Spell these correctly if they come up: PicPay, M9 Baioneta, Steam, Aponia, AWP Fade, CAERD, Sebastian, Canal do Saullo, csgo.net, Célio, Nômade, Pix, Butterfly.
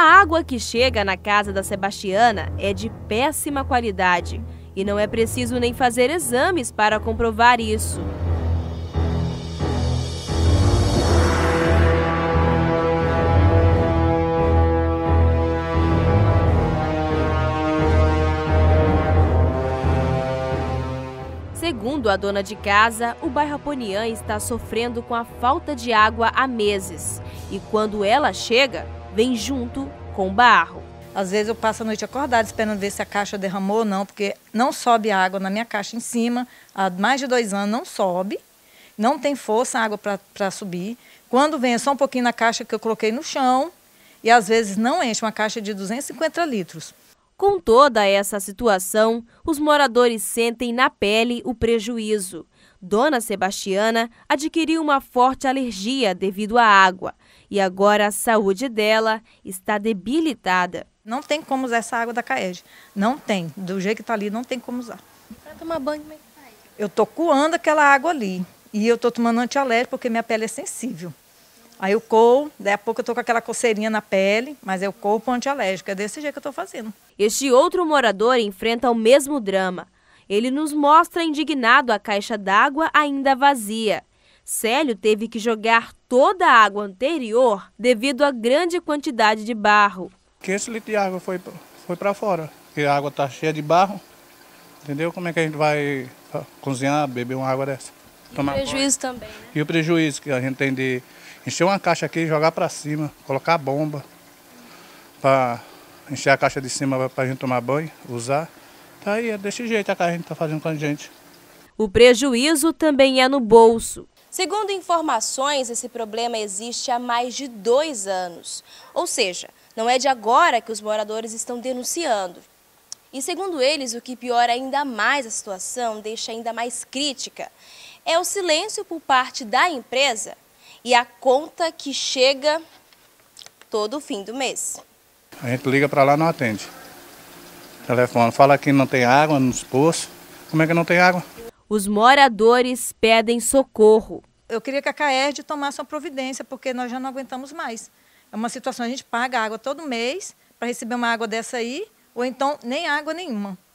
A água que chega na casa da Sebastiana é de péssima qualidade e não é preciso nem fazer exames para comprovar isso. Segundo a dona de casa, o bairro Aponia está sofrendo com a falta de água há meses. E quando ela chega, vem junto com barro. Às vezes eu passo a noite acordada esperando ver se a caixa derramou ou não, porque não sobe a água na minha caixa em cima. Há mais de 2 anos não sobe, não tem força a água para subir. Quando vem é só um pouquinho na caixa que eu coloquei no chão e às vezes não enche uma caixa de 250 litros. Com toda essa situação, os moradores sentem na pele o prejuízo. Dona Sebastiana adquiriu uma forte alergia devido à água e agora a saúde dela está debilitada. Não tem como usar essa água da CAERD. Não tem. Do jeito que está ali, não tem como usar. Para tomar banho, né? Eu estou coando aquela água ali e eu estou tomando antialérgico porque minha pele é sensível. Aí eu corro, daí a pouco eu estou com aquela coceirinha na pele, mas eu corro para o antialérgico, é desse jeito que eu estou fazendo. Este outro morador enfrenta o mesmo drama. Ele nos mostra indignado a caixa d'água ainda vazia. Célio teve que jogar toda a água anterior devido à grande quantidade de barro. 500 litros de água foi para fora, porque a água está cheia de barro. Entendeu? Como é que a gente vai cozinhar, beber uma água dessa? E o prejuízo também, né? E o prejuízo que a gente tem de encher uma caixa aqui, jogar para cima, colocar a bomba para encher a caixa de cima para a gente tomar banho, usar. Tá aí, é desse jeito que a gente tá fazendo com a gente. O prejuízo também é no bolso. Segundo informações, esse problema existe há mais de 2 anos. Ou seja, não é de agora que os moradores estão denunciando. E segundo eles, o que piora ainda mais a situação, deixa ainda mais crítica, é o silêncio por parte da empresa e a conta que chega todo fim do mês. A gente liga para lá, não atende. Telefone, fala que não tem água nos poços. Como é que não tem água? Os moradores pedem socorro. Eu queria que a CAERD tomasse uma providência, porque nós já não aguentamos mais. É uma situação, a gente paga água todo mês para receber uma água dessa aí, ou então nem água nenhuma.